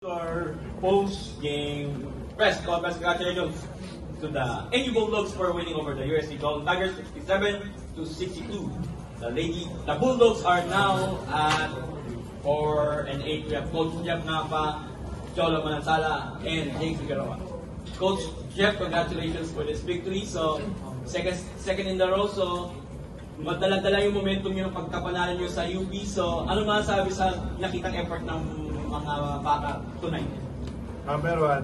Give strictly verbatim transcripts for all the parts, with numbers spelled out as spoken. Our post-game press conference. Congratulations to the N U Bulldogs for winning over the U S T Growling Tigers sixty-seven to sixty-two. The lady, the Bulldogs are now at four and eight. We have Coach Jeff Napa, Cholo Manansala, and Jay Figueroa. Coach Jeff, congratulations for this victory. So second second in the row. So magdala-dala yung momentum yung pagkapanalo nyo sa U P. So ano masasabi sa nakitang effort ng mga bata tonight? Number one,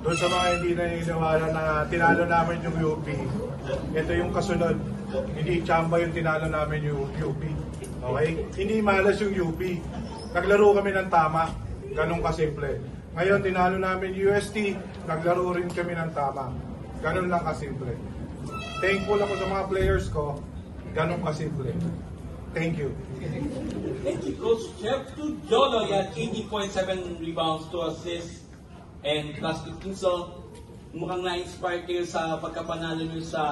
doon sa mga hindi naniniwala na tinalo namin yung U P, ito yung kasunod. Hindi tsamba yung tinalo namin yung U P. Okay? Hindi malas yung U P. Naglaro kami ng tama. Ganun kasimple. Ngayon, tinalo namin U S T. Naglaro rin kami ng tama. Ganun lang kasimple. Thankful ako sa mga players ko. Ganun kasimple. Thank you. Thank you, Coach Jeff. To Jolo, he had eighty point seven rebounds, two assists, and plus fifteen. So, mukhang na-inspire kayo sa pagkapanalo nyo sa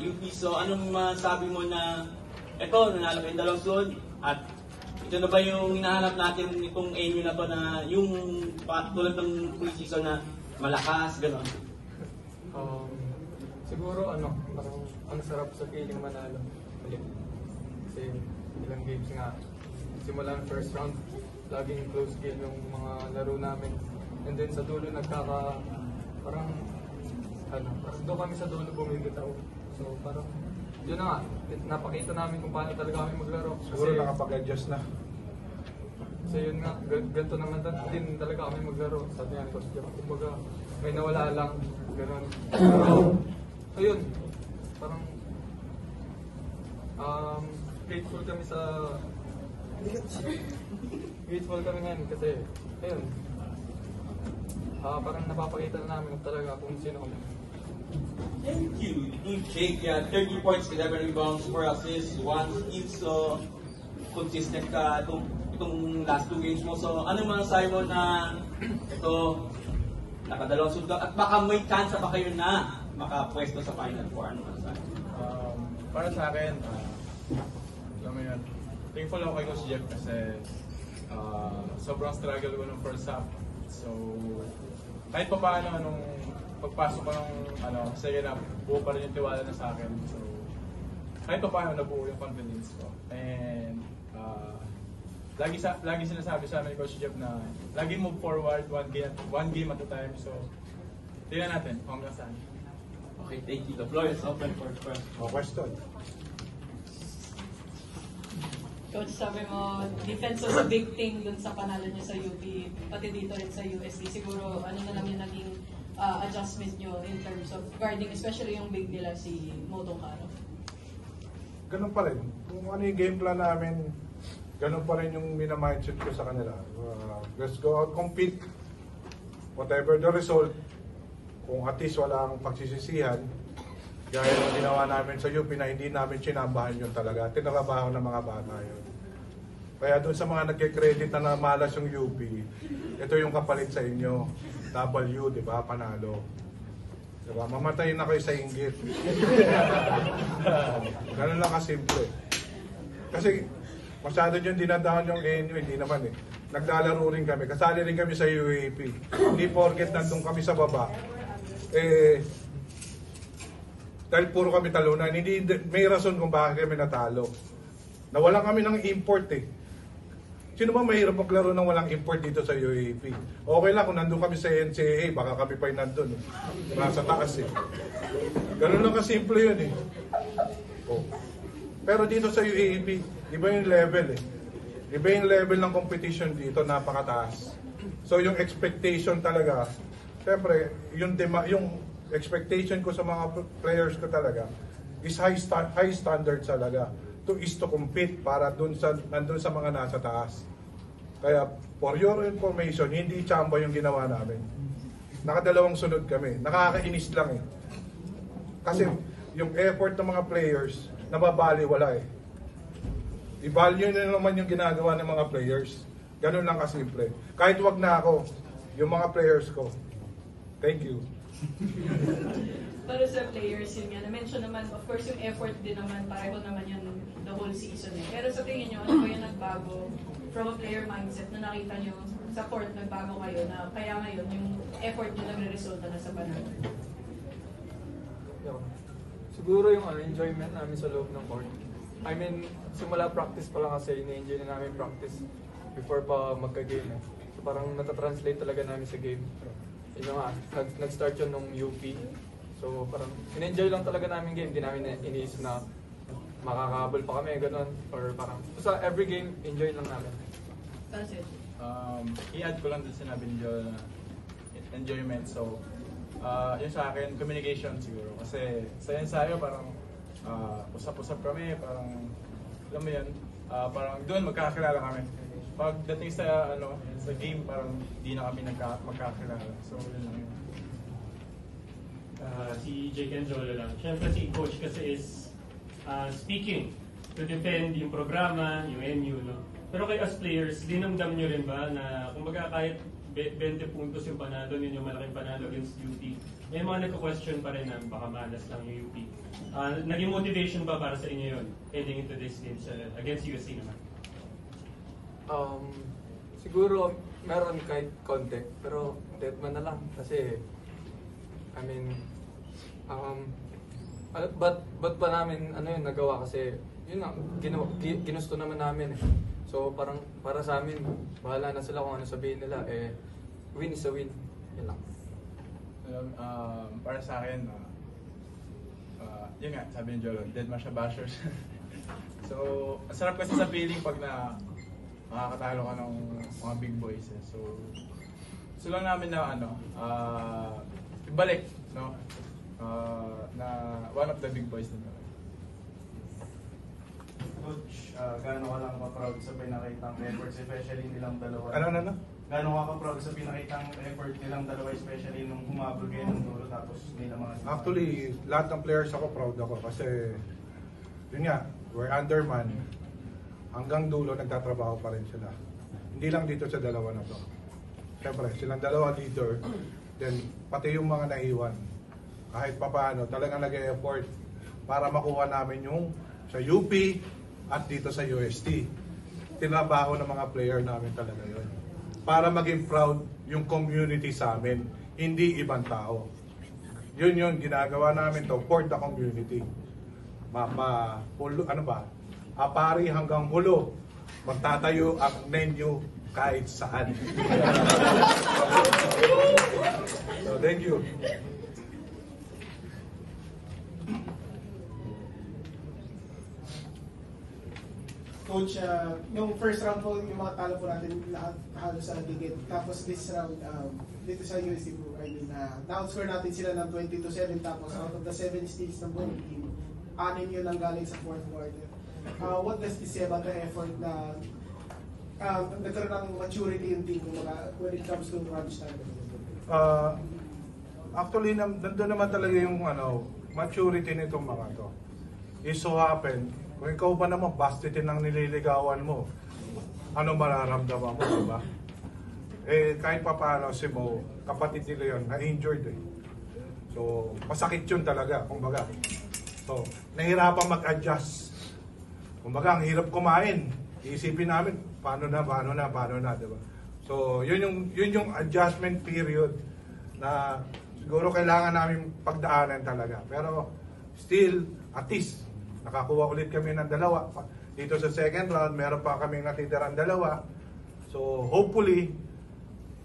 U P. So, anong masabi mo na, eto, nanalo kayo dalawang zon, at ito na ba yung hinahanap natin itong N U na to na yung tulad ng pre-season na malakas, gano'n? Um, siguro, ano, parang ang sarap sa feeling manalo. Ulit. Kasi ilang games nga, simula ng first round, laging close game yung mga laro namin. And then sa dulo nagkaka, parang, ano, parang doon kami sa dulo bumibitaw. So parang, yun na nga, napakita namin kung paano talaga kami maglaro. Siguro nakapag-adjust na. Kasi yun nga, ganito naman din talaga kami maglaro. Sabi nga, kumbaga, may nawala lang, gano'n. So yun, parang, um, grateful kami sa grateful kami ngayon kasi ayun uh, parang napapakita na namin talaga kung sino kami. Thank you. You take uh, thirty points, eleven rebounds, four assists, one steal. So consistent ka itong, itong last two games mo. So ano man sabi mo na ito nakadalawang sud at baka may chance pa kayo na makapwesto sa final four? Ano man sabi um, para sa akin uh, Yan. Thankful ako kay Coach Jeff kasi uh, sobrang struggle ko nung first half. So, kahit pa paano nung pagpasok ko ng ano, second half, buo pa rin yung tiwala na sa akin. So, kahit pa paano nabuo yung confidence ko. And, uh, lagi, sa, lagi sinasabi sa amin Coach Jeff na lagi move forward one game, one game at a time. So, tingnan natin kung hanggang saan. Okay, thank you. The floor is open for oh, question. Coach, sabi mo, defense was a big thing dun sa panalo nyo sa U P, pati dito rin sa U S T. Siguro, ano na lang yung naging uh, adjustment nyo in terms of guarding, especially yung big nila, si Motong Karo? Ganun pa rin. Kung ano yung game plan namin, ganun pa rin yung minamindset ko sa kanila. Uh, let's go out, compete. Whatever the result, kung at least walang pagsisisihan, gaya ng ginawa namin sa U P na hindi namin sinambahan yun talaga. Tinakabaho ng mga bata yun. Kaya doon sa mga nagkikredit na namalas yung U P, ito yung kapalit sa inyo. W, di ba? Panalo. Di ba? Mamatay na kayo sa inggit. Ganun lang kasimple. Kasi masyado yun dinadaan yung N U, hindi naman eh. Naglalaro rin kami. Kasali rin kami sa U A A P. Hindi porket nandun kami sa baba. Eh... Dahil puro kami talunan, hindi, may rason kung bakit kami natalo. Nawalan kami ng import eh. Sino ba mahirap maglaro ng walang import dito sa U A P? Okay lang kung nandun kami sa N C A A, baka kami pa'y nandun eh. Nasa taas eh. Ganun lang kasimple yun eh. Oh. Pero dito sa U A A P, iba yung level eh. Iba yung level ng competition dito, napakataas. So yung expectation talaga, syempre, yung, dema, yung expectation ko sa mga players ko talaga is high, sta high standard talaga. To is to compete para dun sa, nandun sa mga nasa taas. Kaya for your information, hindi tsamba yung ginawa namin. Nakadalawang sunod kami. Nakakainis lang eh. Kasi yung effort ng mga players, nababaliwala eh. I-value na naman yung ginagawa ng mga players. Ganun lang kasimple. Kahit wag na ako, yung mga players ko. Thank you. Pero sa players, yun nga, na-mention naman, of course, yung effort din naman, pareho naman yun the whole season eh. Pero sa tingin nyo, ano ba yung nagbago from a player mindset na nakita nyo sa court nagbago kayo na kaya ngayon yung effort nyo nagre-resulta na sa panalo? No. Siguro yung uh, enjoyment namin sa loob ng court. I mean, simula practice pa lang kasi ina-enjoy na namin practice before pa magka-game. Eh. So parang natatranslate talaga namin sa game. Yun nga, nag-start yun nung U P. So parang ina-enjoy lang talaga namin game. Hindi namin iniisip na makakabal pa kami, gano'n. Or parang, so sa every game, enjoy lang namin. That's it. Um, i-add ko lang din sinabi ni Jolo na enjoyment. So, uh, yun sa akin, communication siguro. Kasi sa ensayo, parang uh, usap-usap kami, parang, alam mo yun, uh, parang doon magkakilala kami. Pagdating sa, ano, sa game, parang di na kami nagka, magkakilala. So, yun lang yun. Uh, si Jake and Jolo lang. Siyempre si coach kasi is uh, speaking to defend yung programa, yung N U, no? Pero kayo as players, dinamdam nyo rin ba na kumbaga kahit twenty puntos yung panalo ninyo, malaking panalo against U P, may mga nagka-question pa rin na baka malas lang yung U P. Uh, naging motivation ba para sa inyo yun heading into this game uh, against U S C naman? Um, siguro meron kahit konti, pero dead man na lang kasi, I mean, um, but, but pa namin ano yun nagawa kasi yun na, ginu, ginusto naman namin eh. So parang para sa amin, bahala na sila kung ano sabihin nila, eh win is a win. Yun lang. Um, uh, para sa akin, uh, uh, yun nga, sabi ni Jolo, dead man siya bashers. So, sarap kasi sa feeling pag na makakatalo ka ng mga big boys. Eh. So, so lang namin na ano, uh, ibalik, no? Uh, na one of the big boys din. Coach, uh, gaano ka lang ka-proud sa pinakitang records, especially nilang dalawa? Ano, ano, ano? Gaano ka ka-proud sa pinakitang record nilang dalawa, especially nung humabol kayo ng dulo tapos nila mga... Actually, lahat ng players ako, proud ako kasi, yun nga, we're underman. Hanggang dulo, nagtatrabaho pa rin sila. Hindi lang dito sa dalawa na to. Siyempre, silang dalawa leader, then pati yung mga naiwan. Kahit pa paano, talagang nag-e-effort para makuha namin yung sa U P, at dito sa U S T. Tinabaho ng mga player namin talaga yun. Para maging proud yung community sa amin, hindi ibang tao. Yun yun, ginagawa namin to for the community. Mapa, hulo, ano ba? Apari hanggang hulo, magtatayo ang menu kahit saan. So, thank you. Coach, uh, yung first round po, yung mga talo po natin lahat halos sa digit. Tapos this round, um, dito sa U S T po, I mean, uh, na-outscore natin sila ng twenty to seven. Tapos out of the seven steals ng buong team, anim yun ang galing sa fourth quarter. Uh, what does this say about the effort na uh, nagkaroon ng maturity yung team when it comes to crunch time? Uh, actually, nandun naman talaga yung ano, maturity nitong mga to. It so happened, kung ikaw ba naman, bastitin ang nililigawan mo, ano mararamdaman mo, diba? Eh, kahit pa paano si Mo, kapatid nila yun, na-injured eh. So, masakit yun talaga, kumbaga. So, nahirapan mag-adjust. Kumbaga, ang hirap kumain. Iisipin namin, paano na, paano na, paano na, diba? So, yun yung, yun yung adjustment period na siguro kailangan namin pagdaanan talaga. Pero, still, at least, nakakuha ulit kami ng dalawa. Dito sa second round, meron pa kaming natitirang dalawa. So, hopefully,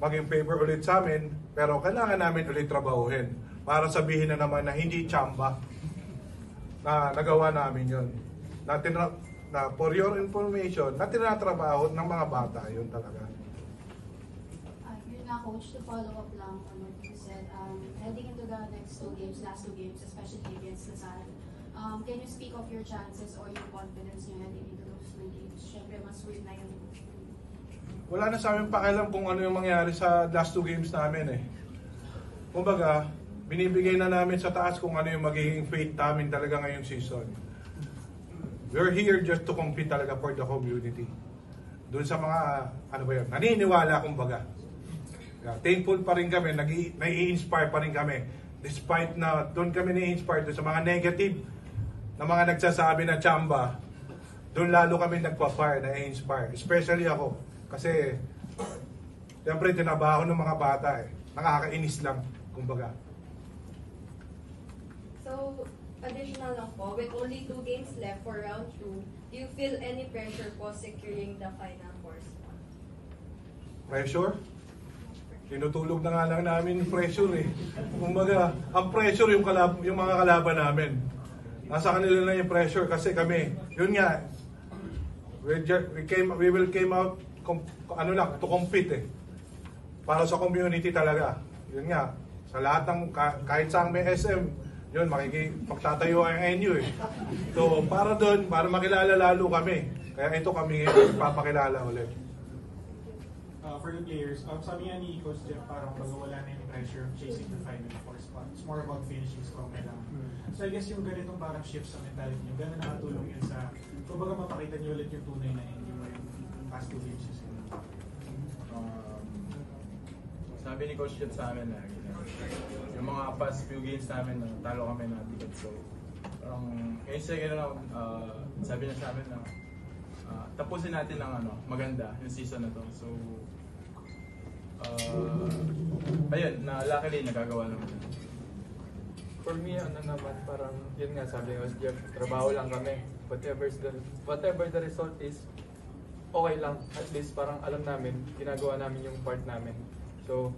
maging favor ulit sa amin. Pero kailangan namin ulit trabahuhin para sabihin na naman na hindi tsamba na nagawa namin yun. Na, na, for your information, na tinatrabaho ng mga bata. Yun talaga. Uh, yun na, Coach, to follow up lang on what you said. Um, heading into the next two games, last two games, especially against Lazaro, Um, can you speak of your chances or your confidence nyo heading into those two games? Siyempre, mas win na yun. Wala na sa aming pakialam kung ano yung mangyari sa last two games namin eh. Kumbaga, binibigay na namin sa taas kung ano yung magiging fate namin talaga ngayong season. We're here just to compete talaga for the community. Doon sa mga, ano ba yun, naniniwala kumbaga. Yeah, thankful pa rin kami, nai-inspire pa rin kami. Despite na doon kami ni-inspire doon sa mga negative na mga nagsasabi na tsamba, doon lalo kami nagpa-fire, na-inspire. Especially ako. Kasi Siyempre, tinabaho ng mga bata eh. Nakakainis lang, kumbaga. So, additional lang po, with only two games left for round two, do you feel any pressure po securing the final four spot? Pressure? Tinutulog na nga lang namin yung pressure eh. Kumbaga, ang pressure yung, kalab yung mga kalaban namin. Nasa kanila na yung pressure kasi kami, yun nga, we, we, came, we will came out com, ano lang, to compete eh. Para sa community talaga. Yun nga, sa lahat ng, kahit saan may S M, yun, makikipagtatayo ang N U eh. So, para dun, para makilala lalo kami. Kaya ito kami papakilala ulit. Uh, for the players, um, sabi nga ni Coach Jeff, parang pag-wala na yung pressure of chasing the final four spot. It's more about finishing strong na lang. So I guess yung ganitong parang shift sa mentality nyo, gano'n nakatulong yun sa, kung baga mapakita nyo ulit yung tunay na N U yung past two games. Um, sabi ni Coach Jeff sa amin lagi na, yung mga past few games namin, talo kami na ticket. So parang, ngayon siya gano'n, uh, sabi niya sa amin na, Uh, tapusin natin ang ano, maganda yung season na to. So, uh, ayun, na, luckily nagagawa naman. For me, ano naman, parang, yun nga, sabi ko, Jeff, trabaho lang kami. Whatever the, whatever the result is, okay lang. At least, parang alam namin, ginagawa namin yung part namin. So,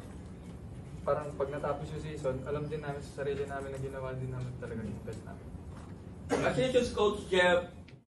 parang pag natapos yung season, alam din namin sa sarili namin na ginawa din namin talaga yung best namin. Congratulations, Coach Jeff!